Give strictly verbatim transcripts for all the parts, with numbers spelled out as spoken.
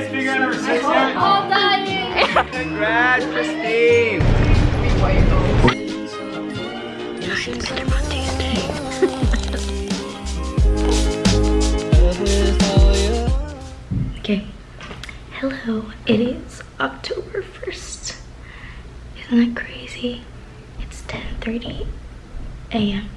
guys figure out number six yet? All done. Congrats, Christine. Okay. Hello. It is October first. Isn't that crazy? It's ten thirty A M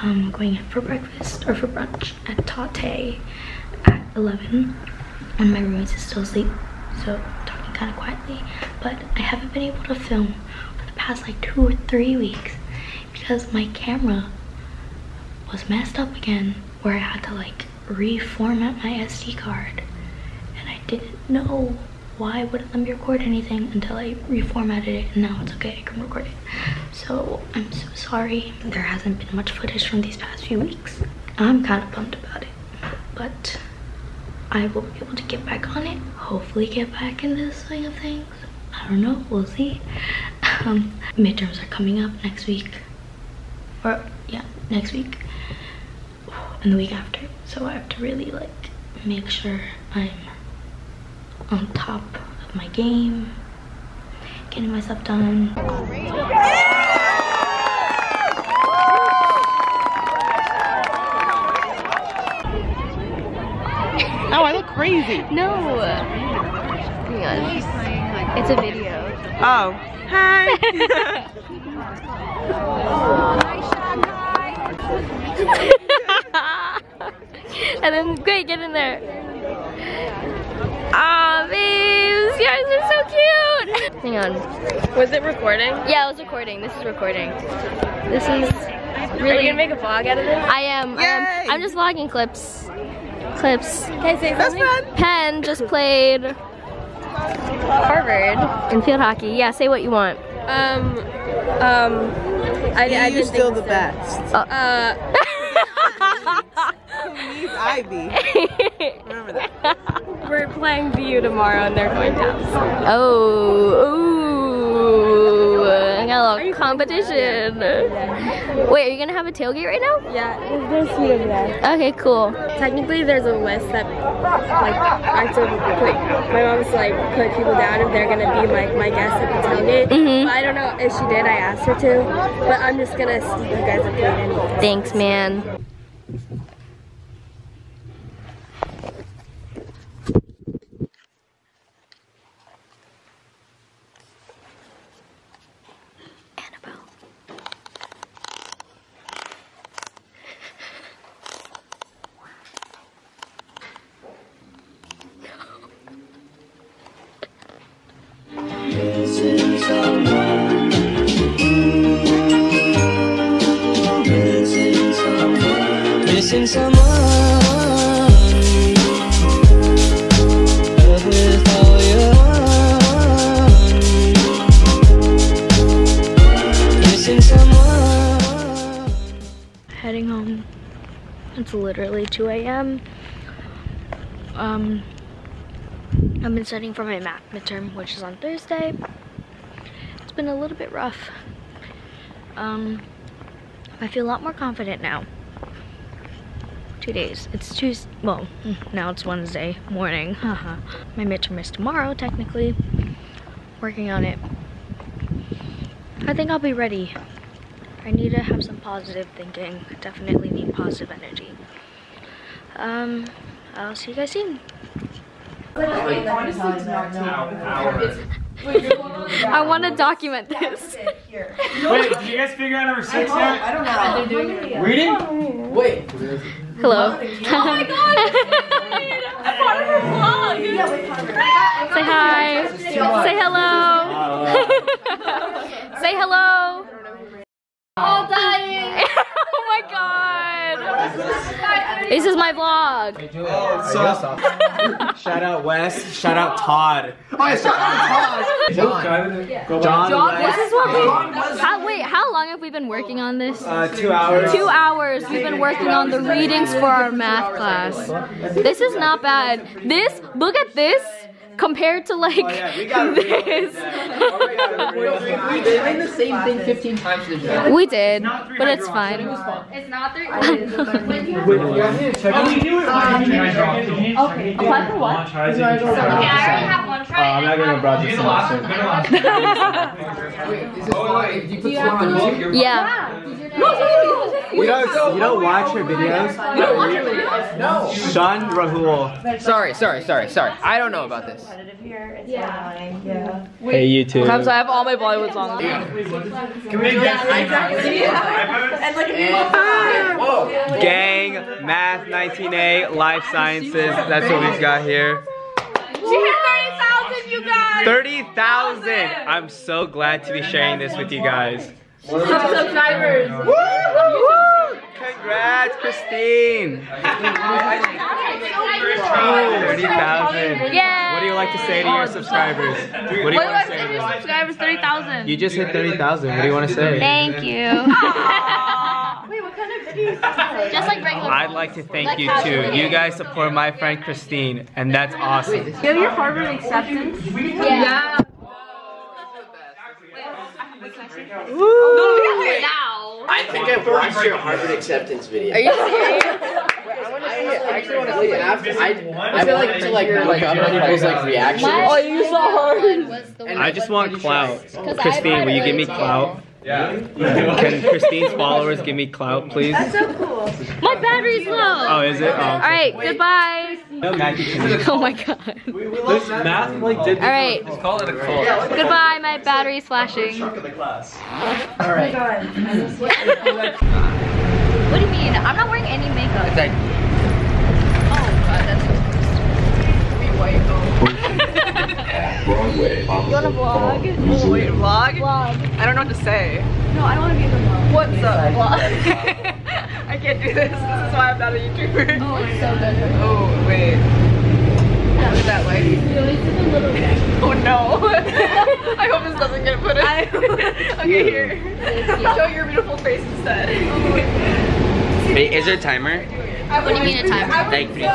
I'm going out for breakfast or for brunch at Tate at eleven. And my roommates is still asleep, so I'm talking kind of quietly. But I haven't been able to film for the past like two or three weeks because my camera was messed up again, where I had to like reformat my S D card, and I didn't know why I wouldn't let me record anything until I reformatted it, and now it's okay, I can record it. So I'm so sorry. There hasn't been much footage from these past few weeks. I'm kind of bummed about it, but I will be able to get back on it. Hopefully get back in the swing of things. I don't know, we'll see. Um, midterms are coming up next week. Or yeah, next week and the week after. So I have to really like make sure I'm on top of my game, getting myself done. Oh, I look crazy. No. Hang on. It's a video. Oh. Hi. And then, great, get in there. Aw, oh, babes, you guys are so cute. Hang on. Was it recording? Yeah, it was recording. This is recording. This is really... Are you going to make a vlog out of this? I am. Yay! I am. I'm just vlogging clips. Clips. Can I say something? That's fun. Penn just played Harvard in field hockey. Yeah, say what you want. Um, um, I, I you're still the so. best. Oh. Uh, Me's Ivy. Remember that. We're playing B U tomorrow, and they're going down. Oh, ooh, I got a little competition. Wait, are you gonna have a tailgate right now? Yeah, there's food over there. Okay, cool. Technically, there's a Wes that like I have to put. My mom's like put people down if they're gonna be like my, my guests at the tailgate. Mm-hmm. But I don't know if she did. I asked her to, but I'm just gonna see you guys up here anyway. Thanks, man. Missing someone, love with all your own. Missing someone. Heading home. It's literally two A M Um, I've been studying for my math midterm, which is on Thursday. It's been a little bit rough. Um, I feel a lot more confident now. Two days. It's Tuesday, well, now it's Wednesday morning. Haha. My midterm is tomorrow, technically. Working on it. I think I'll be ready. I need to have some positive thinking. I definitely need positive energy. Um, I'll see you guys soon. I want to document this. Wait, did you guys figure out number six yet? I don't know. Are they doing it? Reading? Wait. Hello. Oh my god, I'm part of her vlog. Say hi. Say hello. Say hello. All dying. Oh my god. This is my vlog. So, shout out Wes. Shout out Todd. Oh, yeah, shout out Todd. John. John. John. This is what we. How, wait, how long have we been working on this? Uh, two hours. Two hours. We've been working on the readings for our math class. This is not bad. This. Look at this. compared to like oh, yeah. we got this. We did the same thing fifteen times this year. We did, but it's fine. It's not three. Oh, we knew it. Okay. Apply for what? Yeah, I already have one try. I'm not gonna browse this one. Yeah. No, no, no. You don't, you don't watch her videos? You don't watch her videos? No. Sean Rahul. Sorry, sorry, sorry, sorry. I don't know about this. Yeah. Hey, YouTube. Sometimes I have all my Bollywood songs. Can we guess? Whoa. Gang, Math nineteen A, Life Sciences. That's what we've got here. She had thirty thousand, you guys. thirty thousand. I'm so glad to be sharing this with you guys. Subscribers! Woo! Woo! Congrats, Christine! thirty thousand! Yeah! What do you like to say to your subscribers? What do you what want to say to your subscribers? thirty thousand! You just hit thirty thousand. What do you want to say? Thank you! Wait, what kind of videos? Just like regular. I'd like to thank like you too. You guys support my friend Christine, and that's awesome. Do you have your Harvard acceptance? Yeah! Yeah. Ooh. Now. I think I've watched your Harvard acceptance video. Are you serious? I actually want to see it after. I, I feel like to like look up like people's like reactions. Oh, you saw hers. I just want clout. Christine, will you give me clout? Yeah. Can Christine's followers give me clout, please? That's so cool. My battery's low. Oh, is it? Oh. All right, goodbye. Oh my god. This math like did. All right. Just call it a call. Goodbye. My battery's flashing. All right. What do you mean? I'm not wearing any makeup. It's like. Oh god, that's so sweet. We white. Broadway. You want to vlog? Oh, wait, vlog? Vlog. I don't know what to say. No, I don't want to be in the vlog. What's up? Yeah, vlog. I can't do this. This is why I'm not a YouTuber. Oh, it's so good. Oh, wait. How did that like? Oh, no. I hope this doesn't get put in. Okay, here. Show your beautiful face instead. Wait, is there a timer? I what do you mean a timer? Like three, two, one. I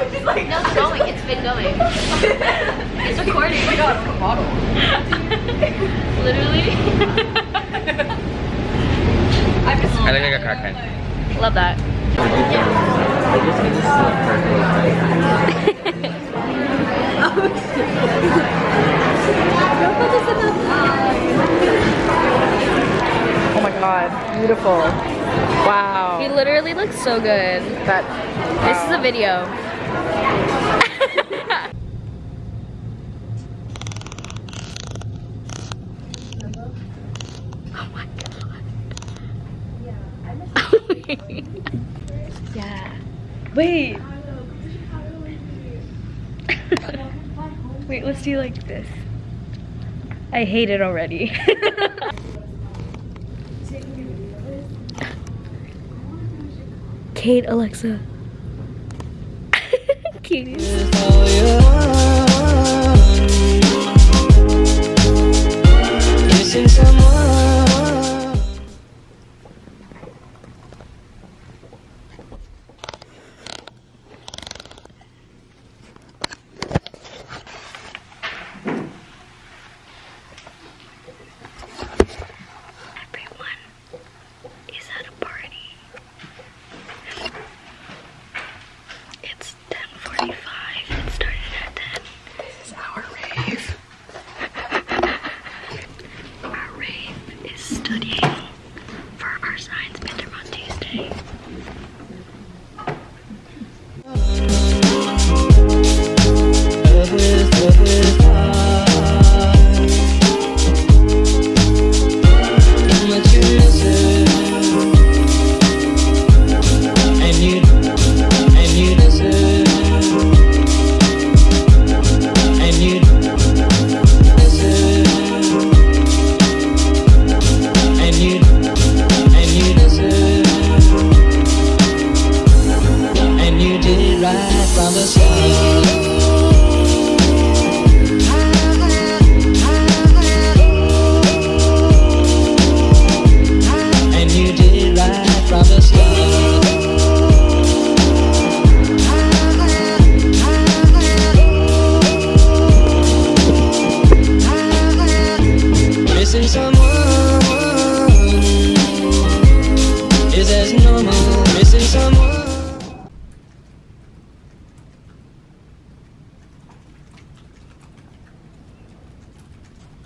was just like, no, it's going. It's been going. It's recording. Oh my god, it's a bottle. Literally. I just. I look like a crackhead. Love that. Oh my god, beautiful. Wow. He literally looks so good. That, wow. This is a video. Oh my god. Yeah. Yeah. Wait. Wait, let's do like this. I hate it already. Kate, Alexa. Cutie.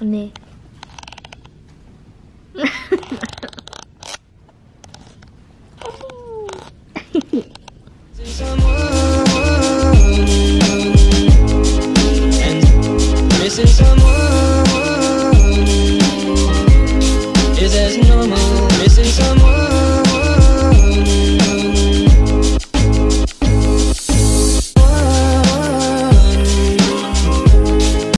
Oh, nee.